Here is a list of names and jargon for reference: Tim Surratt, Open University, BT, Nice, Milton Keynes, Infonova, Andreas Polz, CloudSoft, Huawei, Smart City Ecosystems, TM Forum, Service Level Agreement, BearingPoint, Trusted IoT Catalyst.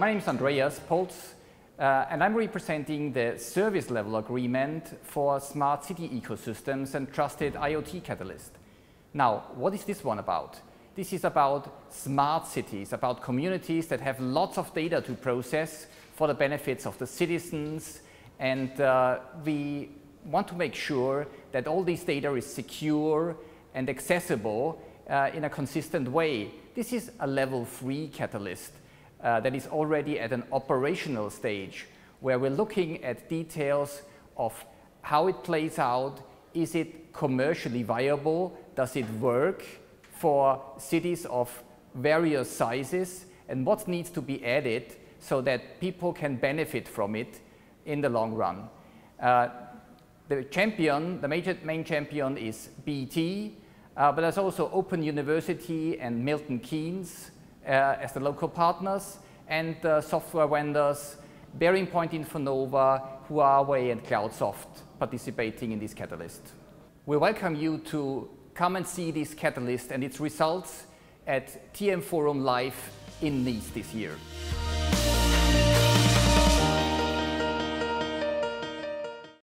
My name is Andreas Polz, and I'm representing the Service Level Agreement for Smart City Ecosystems and Trusted IoT Catalyst. Now, what is this one about? This is about smart cities, about communities that have lots of data to process for the benefits of the citizens, and we want to make sure that all this data is secure and accessible in a consistent way. This is a level 3 catalyst. That is already at an operational stage, where we're looking at details of how it plays out. Is it commercially viable? Does it work for cities of various sizes? And what needs to be added so that people can benefit from it in the long run? The main champion is BT, but there's also Open University and Milton Keynes as the local partners, and software vendors, BearingPoint, Infonova, Huawei and CloudSoft participating in this catalyst. We welcome you to come and see this catalyst and its results at TM Forum Live in Nice this year.